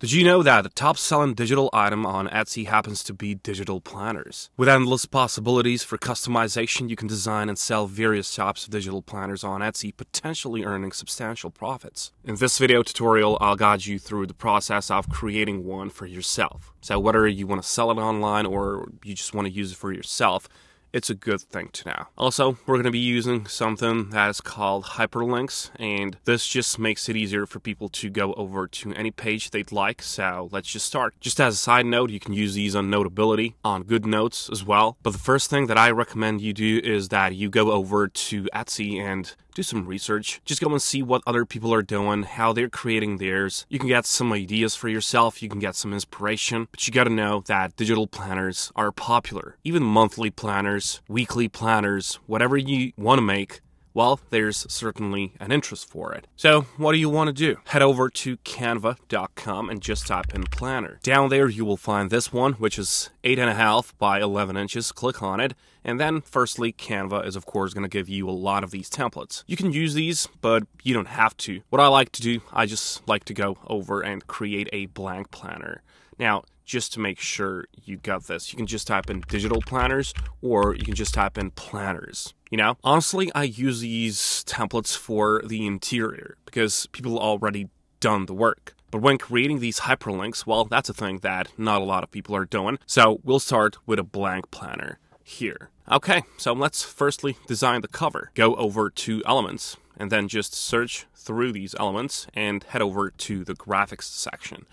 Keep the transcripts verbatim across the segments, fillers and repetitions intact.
Did you know that the top-selling digital item on Etsy happens to be digital planners? With endless possibilities for customization, you can design and sell various types of digital planners on Etsy, potentially earning substantial profits. In this video tutorial, I'll guide you through the process of creating one for yourself. So whether you want to sell it online or you just want to use it for yourself, it's a good thing to know. Also, we're going to be using something that is called hyperlinks, and this just makes it easier for people to go over to any page they'd like. So let's just start. Just as a side note, you can use these on Notability, on GoodNotes as well. But the first thing that I recommend you do is that you go over to Etsy and do some research. Just go and see what other people are doing, how they're creating theirs. You can get some ideas for yourself, you can get some inspiration, but you gotta know that digital planners are popular. Even monthly planners, weekly planners, whatever you want to make, well, there's certainly an interest for it. So what do you want to do? Head over to canva dot com and just type in planner. Down there you will find this one, which is eight and a half by eleven inches. Click on it. And then firstly, Canva is of course going to give you a lot of these templates. You can use these, but you don't have to. What I like to do, I just like to go over and create a blank planner. Now, just to make sure you got this, you can just type in digital planners, or you can just type in planners. You know, honestly, I use these templates for the interior because people already done the work. But when creating these hyperlinks, well, that's a thing that not a lot of people are doing. So we'll start with a blank planner here. Okay, so let's firstly design the cover. Go over to elements and then just search through these elements and head over to the graphics section.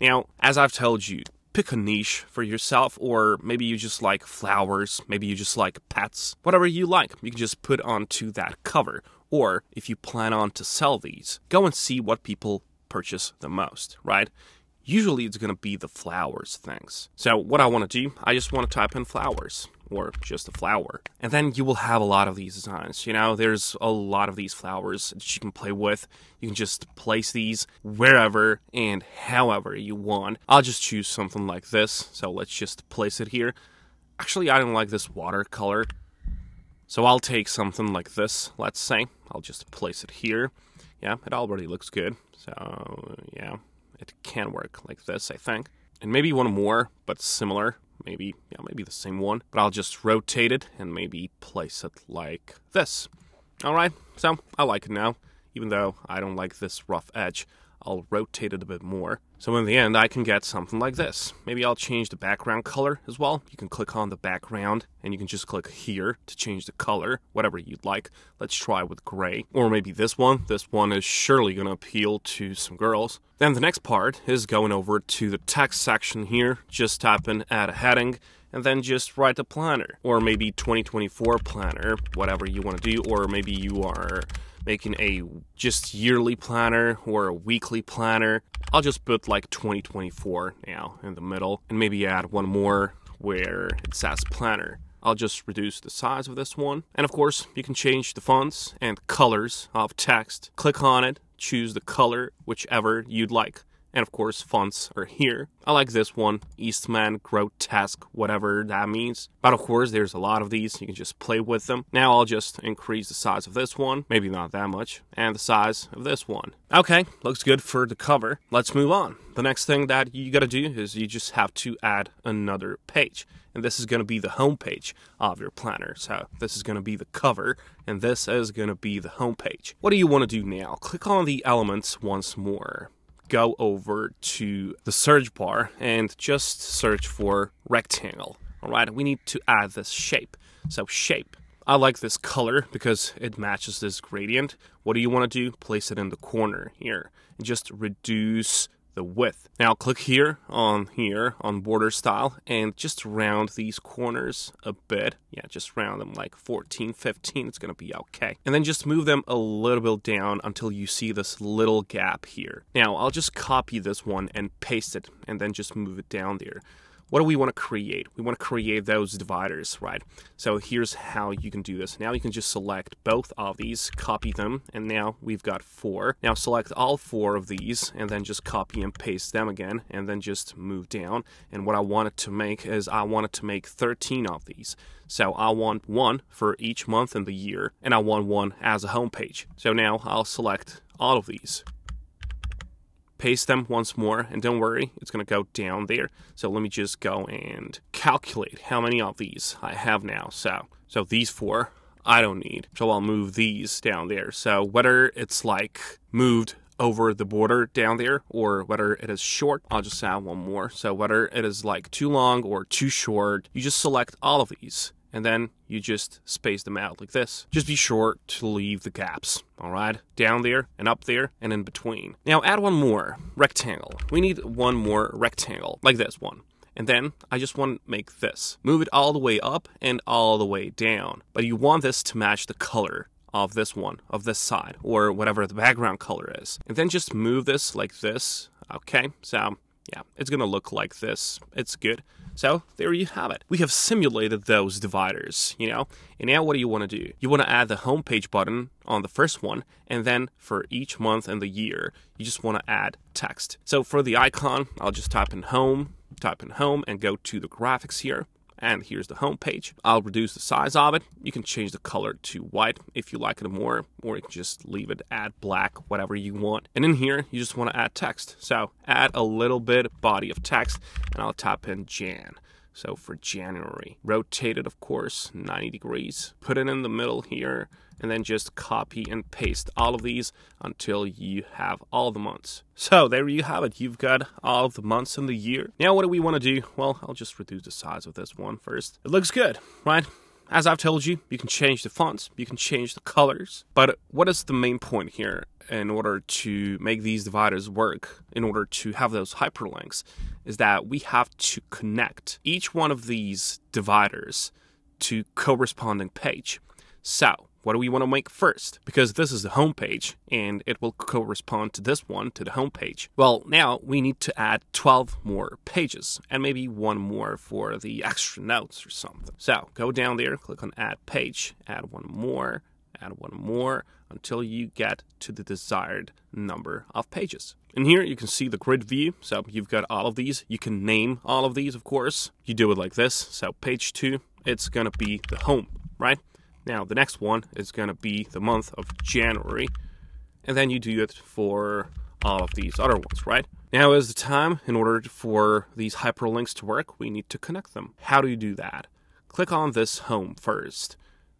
Now, as I've told you, pick a niche for yourself, or maybe you just like flowers, maybe you just like pets, whatever you like, you can just put onto that cover. Or if you plan on to sell these, go and see what people purchase the most, right? Usually it's going to be the flowers things. So what I want to do, I just want to type in flowers, or just a flower. And then you will have a lot of these designs. You know, there's a lot of these flowers that you can play with. You can just place these wherever and however you want. I'll just choose something like this. So let's just place it here. Actually, I don't like this watercolor, so I'll take something like this, let's say. I'll just place it here. Yeah, it already looks good. So yeah, it can work like this, I think. And maybe one more, but similar. Maybe, yeah, maybe the same one, but I'll just rotate it and maybe place it like this. All right, so I like it now. Even though I don't like this rough edge, I'll rotate it a bit more. So in the end, I can get something like this. Maybe I'll change the background color as well. You can click on the background and you can just click here to change the color, whatever you'd like. Let's try with gray, or maybe this one. This one is surely going to appeal to some girls. Then the next part is going over to the text section here. Just type in add a heading and then just write a planner, or maybe twenty twenty-four planner, whatever you want to do. Or maybe you are making a just yearly planner or a weekly planner. I'll just put like twenty twenty-four now in the middle, and maybe add one more where it says planner. I'll just reduce the size of this one. And of course, you can change the fonts and colors of text. Click on it, choose the color, whichever you'd like. And of course, fonts are here. I like this one, Eastman Grotesk, whatever that means. But of course, there's a lot of these. You can just play with them. Now I'll just increase the size of this one. Maybe not that much. And the size of this one. Okay, looks good for the cover. Let's move on. The next thing that you gotta do is you just have to add another page. And this is gonna be the home page of your planner. So this is gonna be the cover, and this is gonna be the home page. What do you wanna do now? Click on the elements once more. Go over to the search bar and just search for rectangle. All right, we need to add this shape. So shape, I like this color because it matches this gradient. What do you want to do? Place it in the corner here and just reduce the width. Now click here on here on border style and just round these corners a bit. Yeah, just round them like fourteen, fifteen. It's gonna be okay. And then just move them a little bit down until you see this little gap here. Now I'll just copy this one and paste it and then just move it down there. What do we want to create? We want to create those dividers, right? So here's how you can do this. Now you can just select both of these, copy them, and now we've got four. Now select all four of these and then just copy and paste them again and then just move down. And what I wanted to make is I wanted to make thirteen of these. So I want one for each month in the year, and I want one as a home page. So now I'll select all of these. paste them once more, and don't worry, it's going to go down there. So let me just go and calculate how many of these I have now. So, so these four I don't need. So I'll move these down there. So whether it's like moved over the border down there or whether it is short, I'll just add one more. So whether it is like too long or too short, you just select all of these and then you just space them out like this. Just be sure to leave the gaps, all right? Down there and up there and in between. Now add one more rectangle. We need one more rectangle like this one. And then I just want to make this. Move it all the way up and all the way down. But you want this to match the color of this one, of this side, or whatever the background color is. And then just move this like this. Okay, so yeah, it's gonna look like this. It's good. So there you have it. We have simulated those dividers, you know? And now what do you wanna do? You wanna add the homepage button on the first one, and then for each month and the year, you just wanna add text. So for the icon, I'll just type in home, type in home, and go to the graphics here. And here's the home page. I'll reduce the size of it. You can change the color to white if you like it more, or you can just leave it at black, whatever you want. And in here, you just want to add text. So add a little bit body of text, and I'll type in Jan. So for January, rotate it, of course, ninety degrees, put it in the middle here, and then just copy and paste all of these until you have all the months. So there you have it. You've got all of the months in the year. Now what do we want to do? Well, I'll just reduce the size of this one first. It looks good, right? As I've told you, you can change the fonts, you can change the colors, but what is the main point here in order to make these dividers work, in order to have those hyperlinks, is that we have to connect each one of these dividers to corresponding page. So what do we want to make first? Because this is the home page and it will correspond to this one, to the home page. Well, now we need to add twelve more pages and maybe one more for the extra notes or something. So go down there, click on add page, add one more, add one more until you get to the desired number of pages. And here you can see the grid view. So you've got all of these. You can name all of these, of course. You do it like this. So page two, it's going to be the home, right? Now, the next one is going to be the month of January, and then you do it for all of these other ones, right? Now is the time, in order for these hyperlinks to work, we need to connect them. How do you do that? Click on this home first,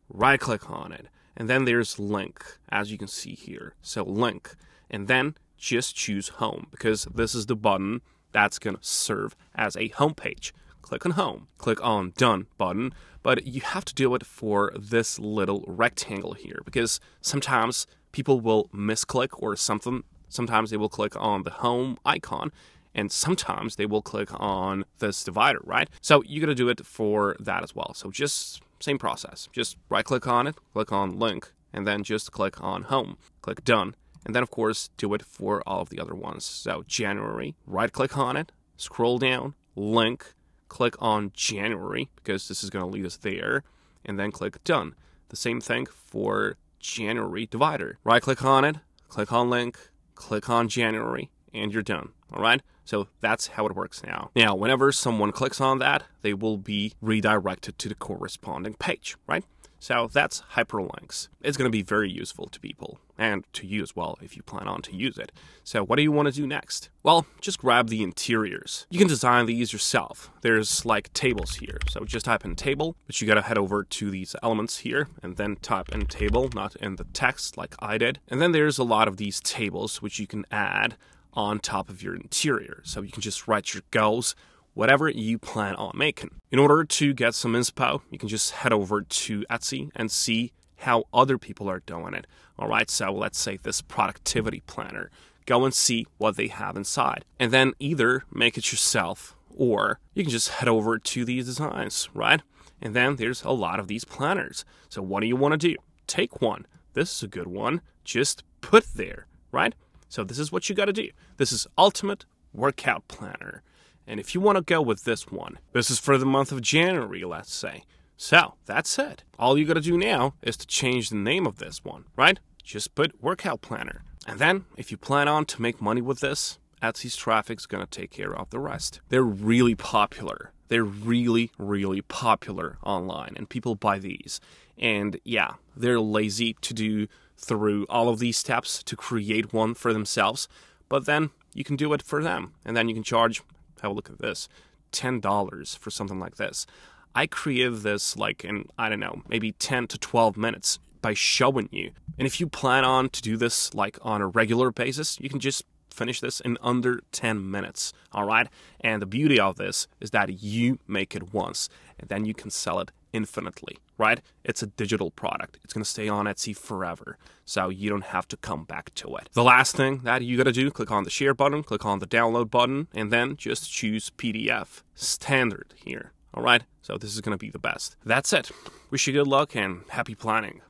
right-click on it, and then there's link, as you can see here. So link, and then just choose home, because this is the button that's going to serve as a home page. Click on home, click on done button, but you have to do it for this little rectangle here, because sometimes people will misclick or something. Sometimes they will click on the home icon and sometimes they will click on this divider, right? So you're going to do it for that as well. So just same process, just right click on it, click on link, and then just click on home, click done. And then of course do it for all of the other ones. So January, right click on it, scroll down, link, click on January, because this is going to lead us there, and then click done. The same thing for January divider. Right click on it, click on link, click on January, and you're done. All right. So that's how it works now. Now, whenever someone clicks on that, they will be redirected to the corresponding page, right? So that's hyperlinks. It's going to be very useful to people and to you as well if you plan on to use it. So what do you want to do next? Well, just grab the interiors. You can design these yourself. There's like tables here. So just type in table, but you got to head over to these elements here and then type in table, not in the text like I did. And then there's a lot of these tables which you can add on top of your interior. So you can just write your goals, whatever you plan on making. In order to get some inspo, you can just head over to Etsy and see how other people are doing it. All right, so let's say this productivity planner. Go and see what they have inside. And then either make it yourself or you can just head over to these designs, right? And then there's a lot of these planners. So what do you want to do? Take one. This is a good one. Just put there, right? So this is what you got to do. This is Ultimate Workout Planner. And if you want to go with this one, this is for the month of January, let's say. So that's it. All you got to do now is to change the name of this one, right? Just put workout planner. And then if you plan on to make money with this, Etsy's traffic's going to take care of the rest. They're really popular. They're really, really popular online and people buy these. And yeah, they're lazy to do through all of these steps to create one for themselves. But then you can do it for them. And then you can charge, have a look at this, ten dollars for something like this. I created this like in, I don't know, maybe ten to twelve minutes by showing you. And if you plan on to do this like on a regular basis, you can just finish this in under ten minutes, all right? And the beauty of this is that you make it once, and then you can sell it infinitely, right? It's a digital product. It's going to stay on Etsy forever, so you don't have to come back to it. The last thing that you got to do, click on the share button, click on the download button, and then just choose P D F standard here, all right? So this is going to be the best. That's it. Wish you good luck and happy planning.